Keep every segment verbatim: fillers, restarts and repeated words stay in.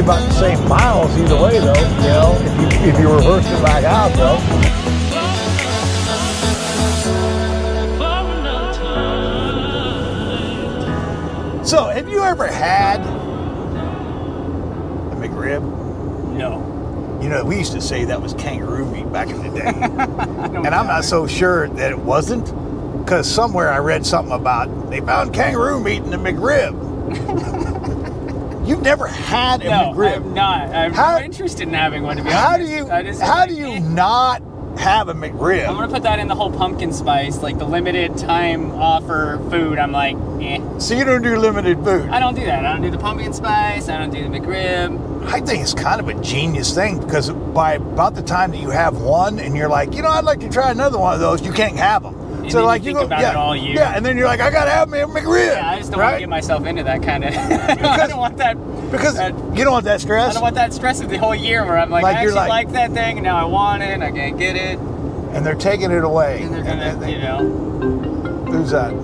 be about the same miles either way, though, you know, if you, if you reverse it back out, though. So, have you ever had a McRib? No. You know, we used to say that was kangaroo meat back in the day. no, and I'm not so sure that it wasn't, because somewhere I read something about they found kangaroo meat in the McRib. You've never had a no, McRib. No, I've not. I'm how, interested in having one, to be how honest. Do you, how do you, how do you not have a McRib? I'm going to put that in the whole pumpkin spice, like the limited time offer food. I'm like, eh. So you don't do limited food? I don't do that. I don't do the pumpkin spice. I don't do the McRib. I think it's kind of a genius thing, because by about the time that you have one and you're like, you know, I'd like to try another one of those, you can't have them. And so like you, you think go, about yeah, it all year. Yeah, and then you're like, I gotta have me a McRib. Yeah, I just don't right? want to get myself into that kind of. Because, I don't want that. Because that, you don't want that stress. I don't want that stress of the whole year where I'm like, like I actually like, like that thing, and now I want it, and I can't get it. And they're taking it away. And they're gonna, and they, you know. Who's that?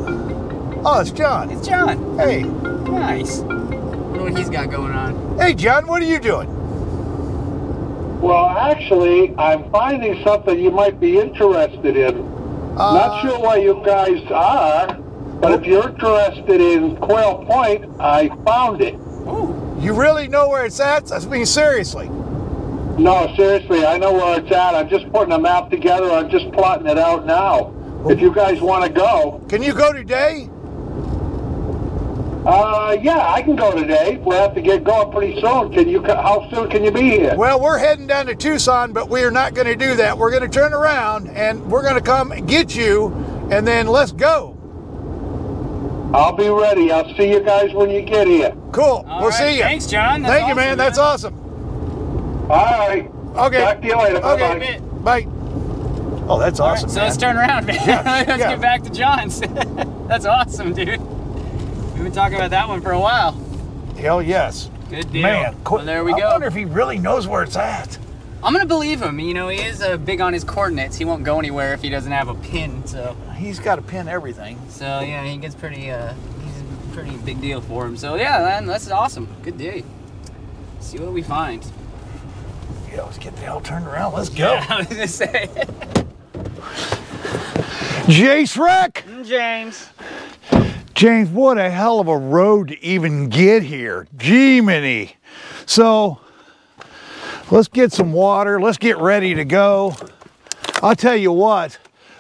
Oh, it's John. It's John. Hey. Nice. I wonder what he's got going on. Hey, John, what are you doing? Well, actually, I'm finding something you might be interested in. Uh, Not sure where you guys are, but if you're interested in Quail Point, I found it. Ooh, you really know where it's at? I mean, seriously. No, seriously, I know where it's at. I'm just putting a map together. I'm just plotting it out now. Ooh. If you guys want to go. Can you go today? Uh, yeah, I can go today. We'll have to get going pretty soon. Can you? How soon can you be here? Well, we're heading down to Tucson, but we're not going to do that. We're going to turn around, and we're going to come get you, and then let's go. I'll be ready. I'll see you guys when you get here. Cool. All we'll right. see you. Thanks, John. That's Thank awesome, you, man. man. That's awesome. All right. Okay. Talk to you later. Okay. Bye. Bye. Oh, that's All awesome, right. So man. let's turn around, man. Yeah. let's yeah. get back to John's. That's awesome, dude. We've been talking about that one for a while. Hell yes. Good deal. Man, well, there we go. I wonder if he really knows where it's at. I'm going to believe him. You know, he is uh, big on his coordinates. He won't go anywhere if he doesn't have a pin. So he's got to pin everything. So, yeah, he gets pretty, uh, he's a pretty big deal for him. So, yeah, man, that's awesome. Good day. Let's see what we find. Yeah, let's get the hell turned around. Let's go. Yeah, I was going to say. Jace Wreck. James. James, what a hell of a road to even get here. Gee-mini. So, let's get some water. Let's get ready to go. I'll tell you what,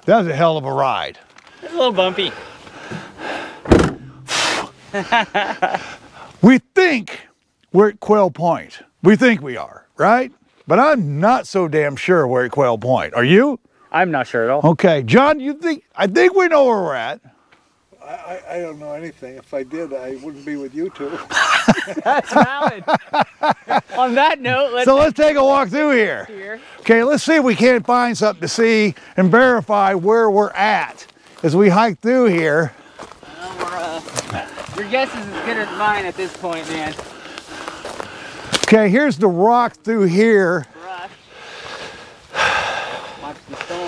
that was a hell of a ride. It's a little bumpy. We think we're at Quail Point. We think we are, right? But I'm not so damn sure we're at Quail Point. Are you? I'm not sure at all. Okay. John, you think? I think we know where we're at. I, I don't know anything. If I did, I wouldn't be with you two. That's valid. On that note, let's... So let's take a walk through here. here. Okay, let's see if we can't find something to see and verify where we're at as we hike through here. Well, we're, uh, your guess is as good as mine at this point, man. Okay, here's the rock through here. Brush. Watch the thorn.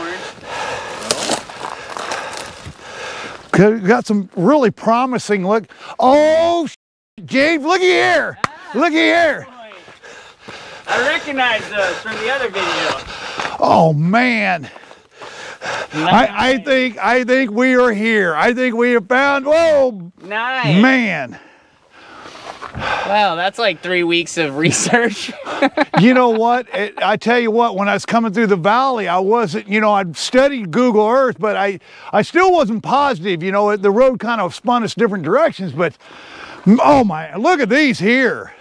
Got some really promising look. Oh, James, looky here. Ah, looky here. I recognize those from the other video. Oh man. Nice. I, I think I think we are here. I think we have found whoa nice. man. Wow, that's like three weeks of research. You know what? It, I tell you what, when I was coming through the valley, I wasn't, you know, I'd studied Google Earth, but I, I still wasn't positive. You know, the road kind of spun us different directions, but oh my, look at these here.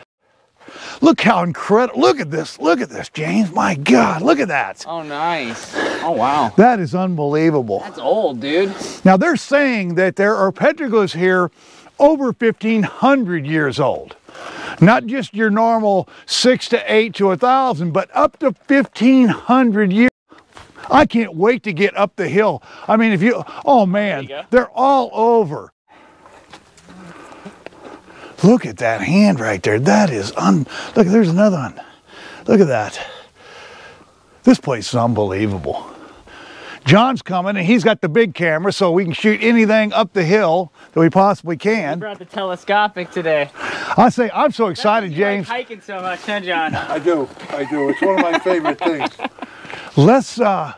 Look how incredible, look at this, look at this, James. My God, look at that. Oh, nice. Oh, wow. That is unbelievable. That's old, dude. Now, they're saying that there are petroglyphs here over fifteen hundred years old. Not just your normal six to eight to a thousand, but up to fifteen hundred years. I can't wait to get up the hill. I mean, if you, oh man, they're all over. Look at that hand right there. That is, un, look, there's another one. Look at that. This place is unbelievable. John's coming, and he's got the big camera, so we can shoot anything up the hill that we possibly can. We brought the telescopic today. I say, I'm so excited, James. Like hiking so much, huh, John? I do, I do. It's one of my favorite things. Let's uh,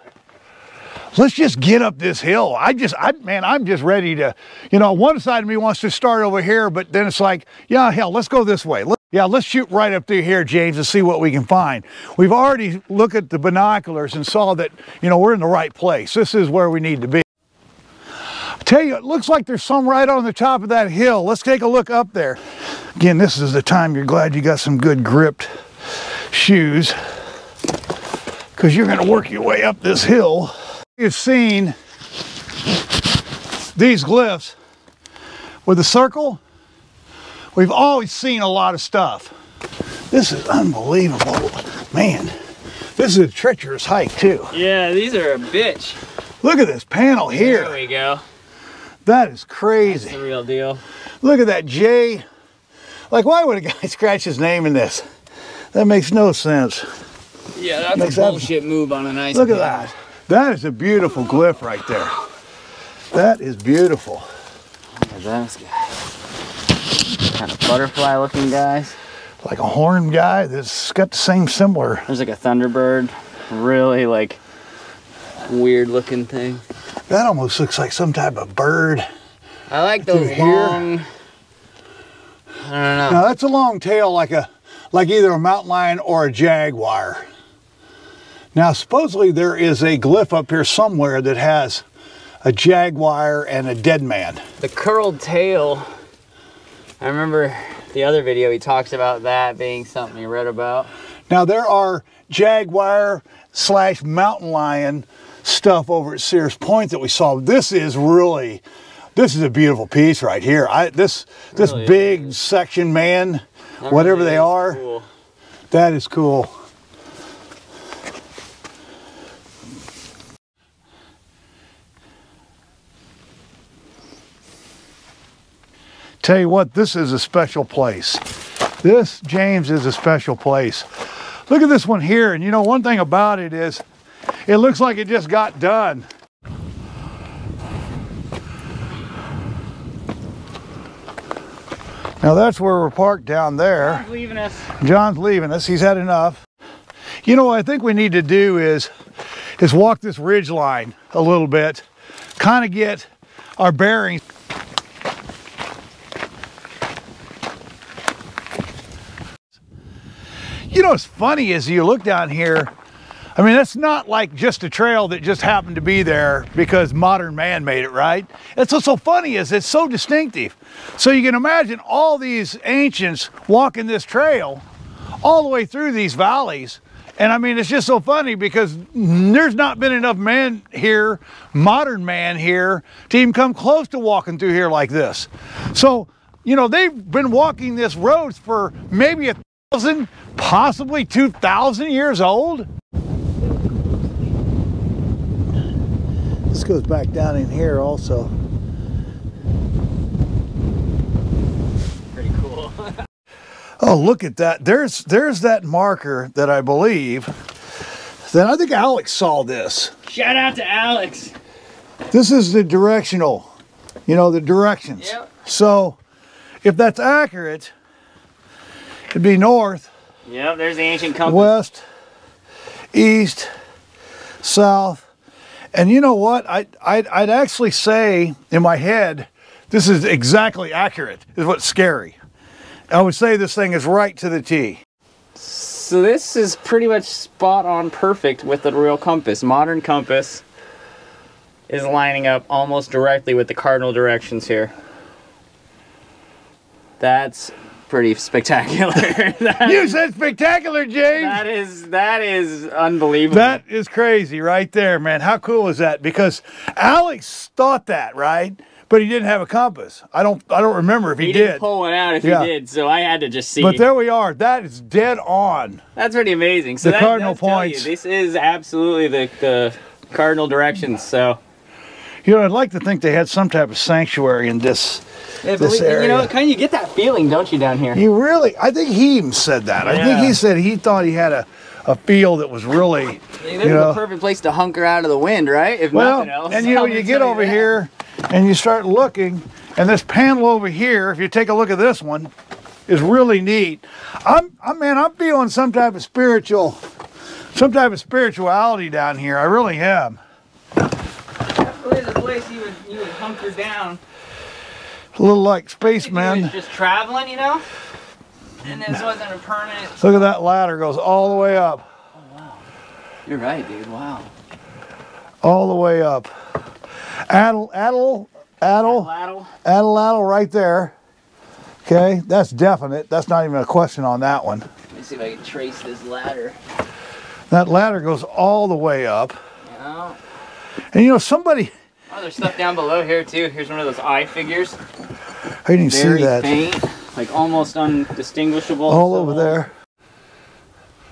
let's just get up this hill. I just, I man, I'm just ready to. You know, one side of me wants to start over here, but then it's like, yeah, hell, let's go this way. Let's, yeah, let's shoot right up through here, James, and see what we can find. We've already looked at the binoculars and saw that, you know, we're in the right place. This is where we need to be. Tell you, it looks like there's some right on the top of that hill. Let's take a look up there. Again, this is the time you're glad you got some good gripped shoes, because you're going to work your way up this hill. You've seen these glyphs with a circle. We've always seen a lot of stuff. This is unbelievable. Man, this is a treacherous hike too. Yeah, these are a bitch. Look at this panel here. There we go. That is crazy. That's the real deal. Look at that J. Like, why would a guy scratch his name in this? That makes no sense. Yeah, that's makes a bullshit that... move on a nice Look day. At that. That is a beautiful glyph right there. That is beautiful. Look at this guy. Kind of butterfly looking guys. Like a horned guy that's got the same similar. There's like a thunderbird. Really like weird looking thing. That almost looks like some type of bird. I like those long, I don't know. No, that's a long tail, like a like either a mountain lion or a jaguar. Now supposedly there is a glyph up here somewhere that has a jaguar and a dead man. The curled tail, I remember the other video he talks about that being something he read about. Now there are jaguar slash mountain lion stuff over at Sears Point that we saw. This is really, this is a beautiful piece right here. I this this really big is. section, man, that whatever really they are, cool. That is cool. Tell you what, this is a special place. This, James, is a special place. Look at this one here, and you know one thing about it is it looks like it just got done. Now that's where we're parked down there. John's leaving us. John's leaving us. He's had enough. You know what I think we need to do is, is walk this ridge line a little bit, kind of get our bearings. You know what's funny is you look down here, I mean, that's not like just a trail that just happened to be there because modern man made it, right? That's what's so funny is it's so distinctive. So you can imagine all these ancients walking this trail all the way through these valleys. And I mean, it's just so funny because there's not been enough man here, modern man here, to even come close to walking through here like this. So, you know, they've been walking this road for maybe a thousand, possibly two thousand years old. This goes back down in here also. Pretty cool. Oh, look at that. There's there's that marker that I believe that I think Alex saw this. Shout out to Alex. This is the directional, you know, the directions. Yep. So if that's accurate, it'd be north. Yeah, there's the ancient compass. West, east, south. And you know what, I, I'd, I'd actually say in my head, this is exactly accurate, is what's scary. I would say this thing is right to the T. So this is pretty much spot on perfect with the real compass. Modern compass is lining up almost directly with the cardinal directions here. That's pretty spectacular. That, you said spectacular, James. That is that is unbelievable. That is crazy right there, man. How cool is that? Because Alex thought that, right? But he didn't have a compass. I don't I don't remember if he, he did. He didn't pull it out if yeah. he did, so I had to just see. But there we are. That is dead on. That's pretty amazing. So the that, cardinal points. You, this is absolutely the, the cardinal directions. So you know, I'd like to think they had some type of sanctuary in this, if this we, area. You know, kind of you get that feeling, don't you, down here? You really, I think he even said that. Yeah. I think he said he thought he had a, a feel that was really, you know, the perfect place to hunker out of the wind, right? If well, nothing else. And you know, you get over that. here and you start looking, and this panel over here, if you take a look at this one, is really neat. I'm, I man, I'm feeling some type of spiritual, some type of spirituality down here. I really am. That's really the place you would, you would hunker down. A little like spaceman. Just traveling, you know. And this wasn't a permanent. Look at that ladder, goes all the way up. Oh wow, you're right, dude. Wow. All the way up. Addle, addle, addle, addle, addle, addle, right there. Okay, that's definite. That's not even a question on that one. Let me see if I can trace this ladder. That ladder goes all the way up. Yeah. And you know somebody. Oh, there's stuff down below here too. Here's one of those eye figures. I didn't see that. Very faint, like almost undistinguishable. All over there.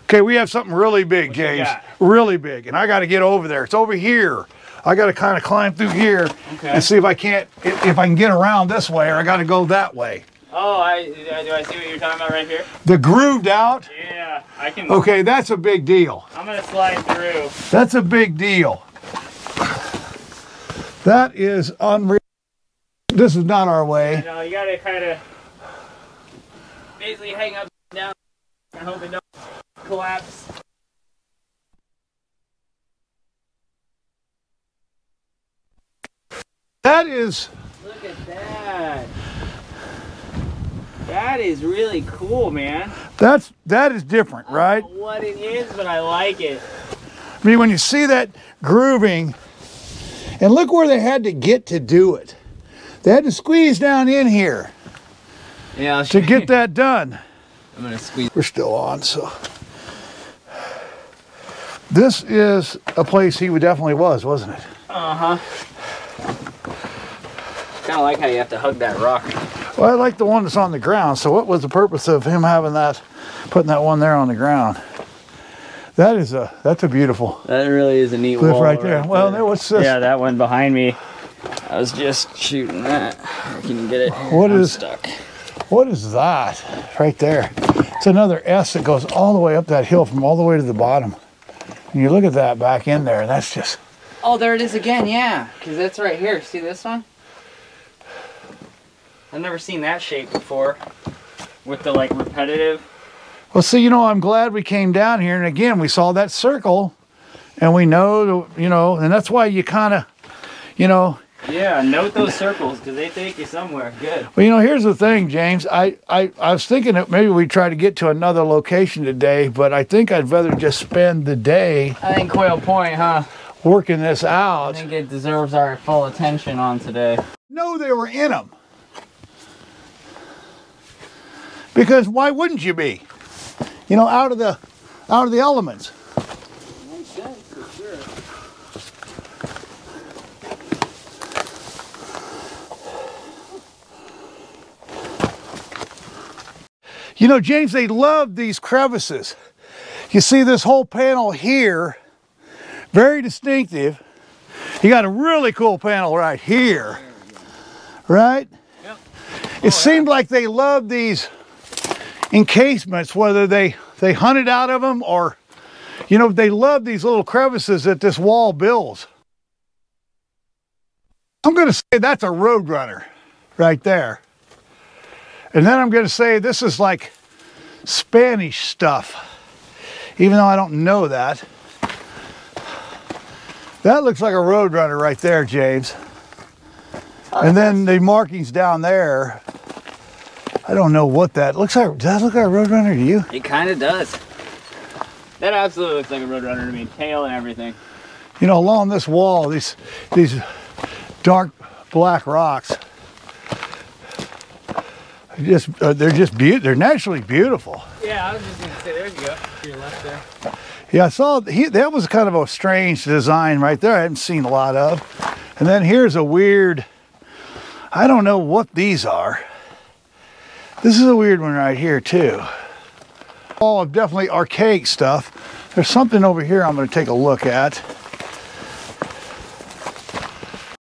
Okay, we have something really big, James. Really big, and I got to get over there. It's over here. I got to kind of climb through here okay. and see if I can't, if, if I can get around this way, or I got to go that way. Oh, I do. I see what you're talking about right here. The grooved out. Yeah, I can. Okay, that's a big deal. I'm gonna slide through. That's a big deal. That is unreal. This is not our way. No, you gotta kind of basically hang up and down and hope it don't collapse. That is. Look at that. That is really cool, man. That's that is different, right? I don't know what it is, but I like it. I mean, when you see that grooving. And look where they had to get to do it. They had to squeeze down in here yeah, to get that done. I'm gonna squeeze. We're still on, so. This is a place he definitely was, wasn't it? Uh-huh. Kind of like how you have to hug that rock. Well, I like the one that's on the ground, so what was the purpose of him having that, putting that one there on the ground? That is a, that's a beautiful. That really is a neat cliff wall right there. Right well, there, there was this. Yeah, that one behind me. I was just shooting that. I can get it. What is stuck? What is that right there? It's another S that goes all the way up that hill from all the way to the bottom. And you look at that back in there, and that's just. Oh, there it is again. Yeah, because that's right here. See this one? I've never seen that shape before, with the like repetitive. Well, see, you know, I'm glad we came down here, and again, we saw that circle, and we know, you know, and that's why you kind of, you know. Yeah, note those circles, because they take you somewhere. Good. Well, you know, here's the thing, James. I, I, I was thinking that maybe we'd try to get to another location today, but I think I'd rather just spend the day. I think Quail Point, huh? Working this out. I think it deserves our full attention on today. No, they were in them. Because why wouldn't you be? You know, out of the, out of the elements. Makes sense for sure. You know, James, they love these crevices. You see this whole panel here, very distinctive. You got a really cool panel right here, right? Yep. It oh, seemed yeah. like they loved these encasements, whether they they hunted out of them or, you know, they love these little crevices that this wall builds. I'm going to say that's a roadrunner right there, and then I'm going to say this is like Spanish stuff, even though I don't know that. That looks like a roadrunner right there, James. And then the markings down there. I don't know what that looks like. Does that look like a roadrunner to you? It kind of does. That absolutely looks like a roadrunner to me, tail and everything. You know, along this wall, these these dark black rocks, just uh, they're just beautiful. They're naturally beautiful. Yeah, I was just gonna say, there you go, to your left there. Yeah, I saw he, that was kind of a strange design right there. I haven't seen a lot of. And then here's a weird. I don't know what these are. This is a weird one right here too. All of definitely archaic stuff. There's something over here I'm going to take a look at.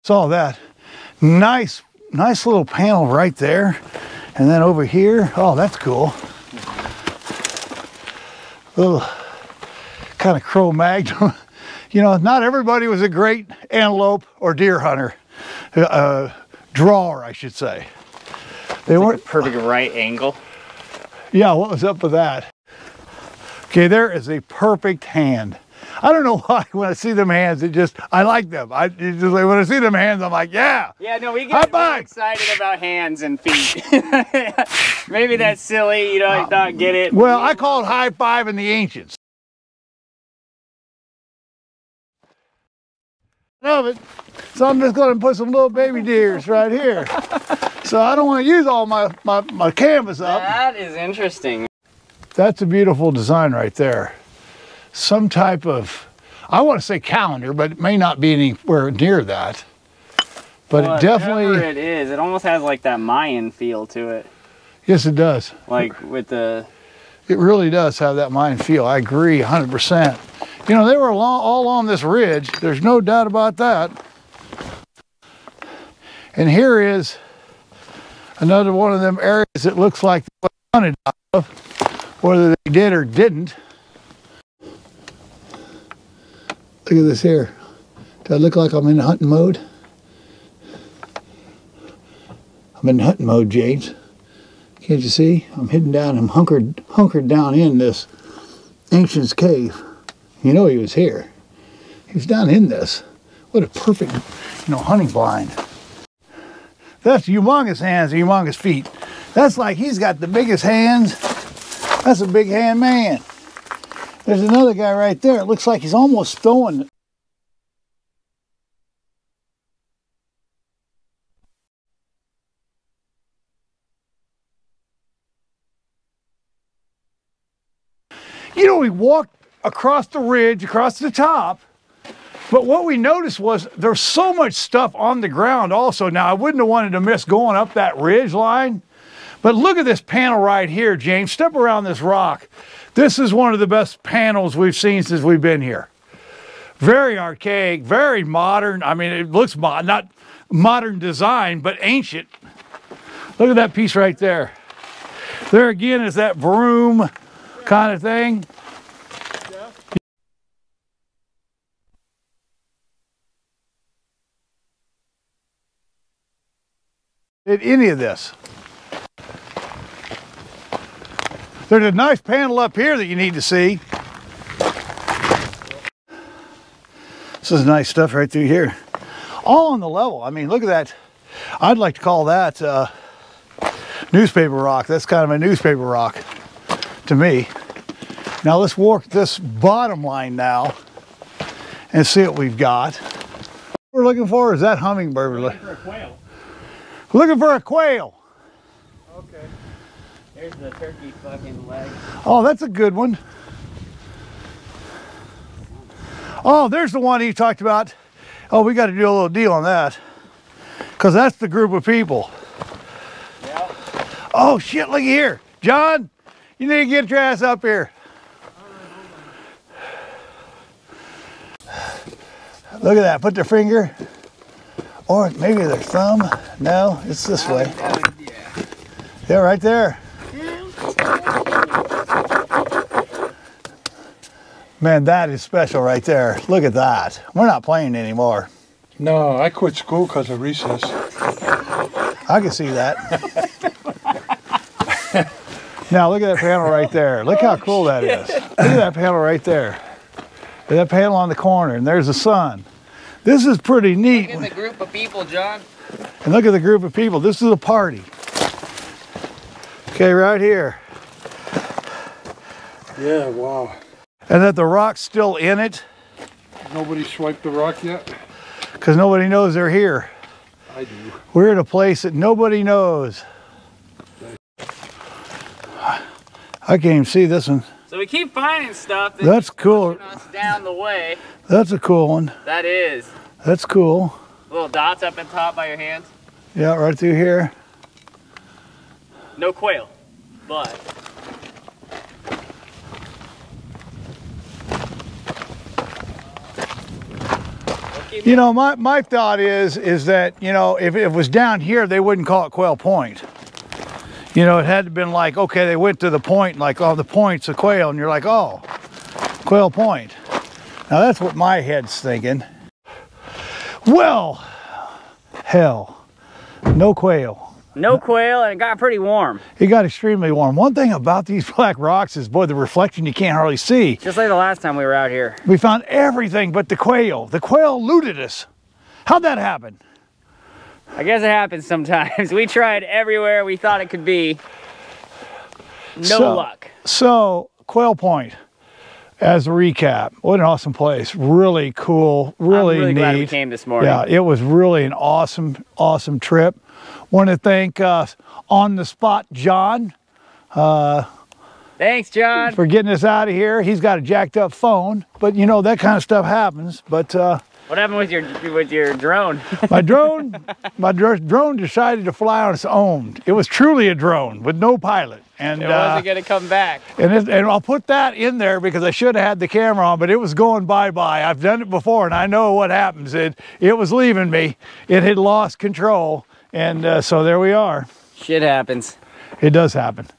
Saw that. Nice, nice little panel right there. And then over here, oh, that's cool. Little kind of Cro-Magnon. You know, not everybody was a great antelope or deer hunter, uh, drawer, I should say. They weren't like a perfect right angle. Yeah, what was up with that? Okay, there is a perfect hand. I don't know why when I see them hands, it just, I like them. I it's just like, when I see them hands, I'm like, yeah. Yeah, no, we get really excited about hands and feet. Maybe that's silly, you know, I don't get it. Well, I call it high five in the ancients. Love it. So I'm just going to put some little baby deers right here. So I don't want to use all my, my, my canvas up. That is interesting. That's a beautiful design right there. Some type of, I want to say calendar, but it may not be anywhere near that. But well, it definitely it is. It almost has like that Mayan feel to it. Yes, it does. Like with the. It really does have that Mayan feel. I agree one hundred percent. You know, they were along, all on this ridge. There's no doubt about that. And here is another one of them areas that looks like they hunted out of, whether they did or didn't. Look at this here. Do I look like I'm in hunting mode? I'm in hunting mode, James. Can't you see? I'm hidden down. I'm hunkered, hunkered down in this ancient's cave. You know he was here. He was down in this. What a perfect, you know, hunting blind. That's humongous hands and humongous feet. That's like he's got the biggest hands. That's a big hand man. There's another guy right there. It looks like he's almost throwing. You know, we walked across the ridge, across the top, but what we noticed was there's so much stuff on the ground also. Now, I wouldn't have wanted to miss going up that ridge line, but look at this panel right here, James. Step around this rock. This is one of the best panels we've seen since we've been here. Very archaic, very modern. I mean, it looks mod not modern design, but ancient. Look at that piece right there. There again is that broom kind of thing. Did any of this. There's a nice panel up here that you need to see. This is nice stuff right through here. All on the level. I mean, look at that. I'd like to call that uh, newspaper rock. That's kind of a newspaper rock to me. Now let's walk this bottom line now and see what we've got. What we're looking for is that hummingbird. We're looking for a quail. Looking for a quail. Okay. There's the turkey fucking leg. Oh, that's a good one. Oh, there's the one he talked about. Oh, we got to do a little deal on that. Because that's the group of people. Yeah. Oh, shit, look here. John, you need to get your ass up here. Look at that. Put their finger. Or maybe their thumb. No, it's this way. Yeah, right there. Man, that is special right there. Look at that. We're not playing anymore. No, I quit school because of recess. I can see that. Now, look at that panel right there. Look how cool that is. Look at that panel right there. And that panel on the corner, and there's the sun. This is pretty neat. Look at the group of people, John. And look at the group of people. This is a party. Okay, right here. Yeah, wow. And that the rock's still in it. Nobody swiped the rock yet? Because nobody knows they're here. I do. We're in a place that nobody knows. I can't even see this one. So we keep finding stuff that that's cool. Us down the way. That's a cool one. That is. That's cool. Little dots up and top by your hands. Yeah, right through here. No quail, but. You know, my, my thought is, is that, you know, if it was down here, they wouldn't call it Quail Point. You know, it had to have been like, okay, they went to the point, like, oh, the point's a quail, and you're like, oh, Quail Point. Now, that's what my head's thinking. Well, hell, no quail. No quail, and it got pretty warm. It got extremely warm. One thing about these black rocks is, boy, the reflection you can't hardly see. Just like the last time we were out here. We found everything but the quail. The quail looted us. How'd that happen? I guess it happens sometimes. We tried everywhere we thought it could be. No so, luck. So, Quail Point, as a recap, what an awesome place. Really cool, really, I'm really neat. Glad we came this morning. Yeah, it was really an awesome, awesome trip. Want to thank uh, on the spot John. Uh, Thanks, John. For getting us out of here. He's got a jacked up phone, but you know, that kind of stuff happens. But uh, what happened with your with your drone? My drone, my dr drone decided to fly on its own. It was truly a drone with no pilot, and it wasn't uh, going to come back. And it, and I'll put that in there because I should have had the camera on, but it was going bye bye. I've done it before, and I know what happens. It it was leaving me. It had lost control. And uh, so there we are. Shit happens. It does happen.